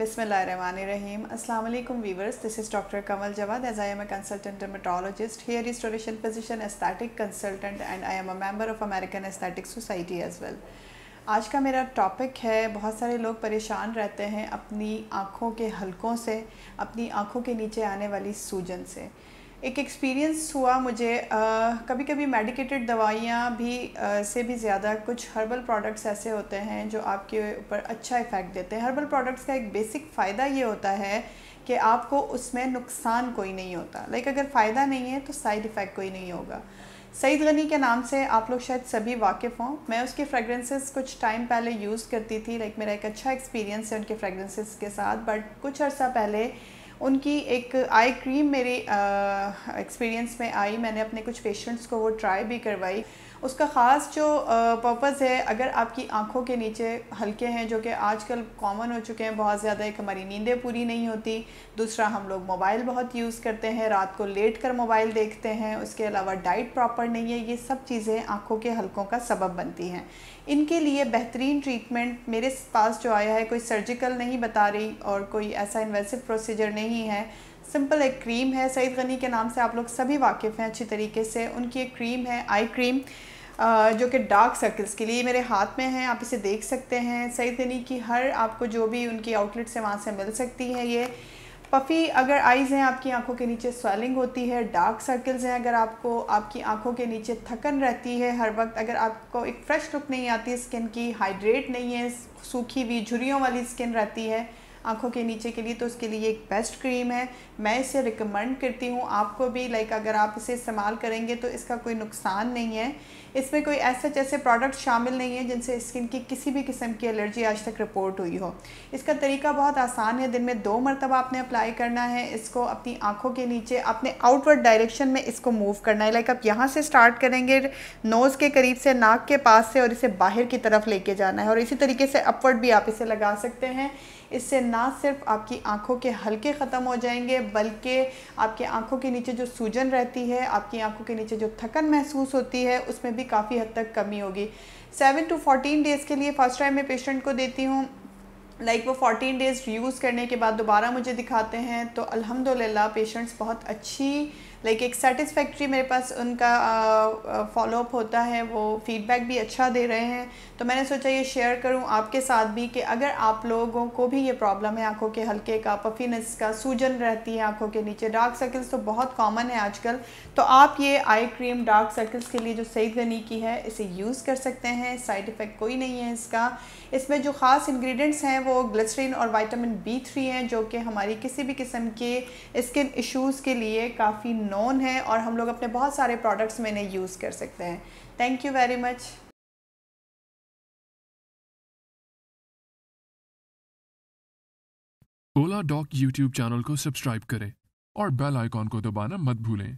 Bismillahirrahmanirrahim. Assalamu alaikum viewers. This is Doctor Kamal Jawad, as I am a consultant dermatologist, hair restoration physician, aesthetic consultant, and I am a member of American Aesthetic Society as well. आज का मेरा topic है, बहुत सारे लोग परेशान रहते हैं अपनी आँखों के हलकों से, अपनी आँखों के नीचे आने वाली सूजन से। एक एक्सपीरियंस हुआ मुझे, कभी कभी मेडिकेटेड दवाइयाँ भी से भी ज़्यादा कुछ हर्बल प्रोडक्ट्स ऐसे होते हैं जो आपके ऊपर अच्छा इफ़ेक्ट देते हैं। हर्बल प्रोडक्ट्स का एक बेसिक फ़ायदा ये होता है कि आपको उसमें नुकसान कोई नहीं होता। लाइक अगर फ़ायदा नहीं है तो साइड इफ़ेक्ट कोई नहीं होगा। सईद गनी के नाम से आप लोग शायद सभी वाकिफ़ हों। मैं उसकी फ्रेगरेंसेस कुछ टाइम पहले यूज़ करती थी। लाइक मेरा एक अच्छा एक्सपीरियंस है उनके फ्रेगरेंसेस के साथ, बट कुछ अर्सा पहले उनकी एक आई क्रीम मेरे एक्सपीरियंस में आई। मैंने अपने कुछ पेशेंट्स को वो ट्राई भी करवाई। उसका ख़ास जो पर्पज़ है, अगर आपकी आँखों के नीचे हल्के हैं जो कि आजकल कॉमन हो चुके हैं बहुत ज़्यादा, एक हमारी नींदें पूरी नहीं होती, दूसरा हम लोग मोबाइल बहुत यूज़ करते हैं, रात को लेट कर मोबाइल देखते हैं, उसके अलावा डाइट प्रॉपर नहीं है, ये सब चीज़ें आँखों के हल्कों का सबब बनती हैं। इनके लिए बेहतरीन ट्रीटमेंट मेरे पास जो आया है, कोई सर्जिकल नहीं बता रही और कोई ऐसा इन्वेसिव प्रोसीजर नहीं है, सिंपल एक क्रीम है। सईद गनी के नाम से आप लोग सभी वाकिफ़ हैं अच्छी तरीके से। उनकी एक क्रीम है आई क्रीम, जो कि डार्क सर्कल्स के लिए, मेरे हाथ में है, आप इसे देख सकते हैं। सईद गनी की हर आपको जो भी उनकी आउटलेट से वहाँ से मिल सकती है। ये पफ़ी अगर आइज़ हैं, आपकी आंखों के नीचे स्वेलिंग होती है, डार्क सर्कल्स हैं, अगर आपको आपकी आंखों के नीचे थकन रहती है हर वक्त, अगर आपको एक फ़्रेश लुक नहीं आती स्किन की, हाइड्रेट नहीं है, सूखी हुई झुर्रियों वाली स्किन रहती है आँखों के नीचे के लिए, तो उसके लिए एक बेस्ट क्रीम है। मैं इसे रिकमेंड करती हूँ आपको भी। लाइक अगर आप इसे इस्तेमाल करेंगे तो इसका कोई नुकसान नहीं है। इसमें कोई ऐसे जैसे प्रोडक्ट शामिल नहीं है जिनसे स्किन की किसी भी किस्म की एलर्जी आज तक रिपोर्ट हुई हो। इसका तरीका बहुत आसान है, दिन में 2 मरतबा आपने अप्लाई करना है इसको अपनी आँखों के नीचे, अपने आउटवर्ड डायरेक्शन में इसको मूव करना है। लाइक आप यहाँ से स्टार्ट करेंगे, नोज़ के करीब से, नाक के पास से, और इसे बाहर की तरफ लेके जाना है। और इसी तरीके से अपवर्ड भी आप इसे लगा सकते हैं। इससे ना सिर्फ आपकी आंखों के हल्के ख़त्म हो जाएंगे, बल्कि आपके आंखों के नीचे जो सूजन रहती है, आपकी आंखों के नीचे जो थकन महसूस होती है, उसमें भी काफ़ी हद तक कमी होगी। 7 to 14 डेज़ के लिए फ़र्स्ट टाइम मैं पेशेंट को देती हूँ। लाइक वो 14 डेज़ यूज़ करने के बाद दोबारा मुझे दिखाते हैं तो अल्हम्दुलिल्लाह पेशेंट्स बहुत अच्छी, लाइक एक सेटिस्फैक्ट्री मेरे पास उनका फॉलोअप होता है, वो फीडबैक भी अच्छा दे रहे हैं। तो मैंने सोचा ये शेयर करूं आपके साथ भी कि अगर आप लोगों को भी ये प्रॉब्लम है आंखों के हल्के का, पफीनेस का, सूजन रहती है आंखों के नीचे, डार्क सर्कल्स तो बहुत कॉमन है आजकल, तो आप ये आई क्रीम डार्क सर्कल्स के लिए जो सईद गनी की है इसे यूज़ कर सकते हैं। साइड इफ़ेक्ट कोई नहीं है इसका। इसमें जो ख़ास इंग्रेडिएंट्स हैं वो ग्लिसरीन और विटामिन B3 हैं, जो कि हमारी किसी भी किस्म के स्किन इश्यूज़ के लिए काफ़ी नॉन है और हम लोग अपने बहुत सारे प्रोडक्ट्स में इन्हें यूज़ कर सकते हैं। Thank you very much. ओला डॉक YouTube चैनल को सब्सक्राइब करें और बेल आइकॉन को दबाना मत भूलें।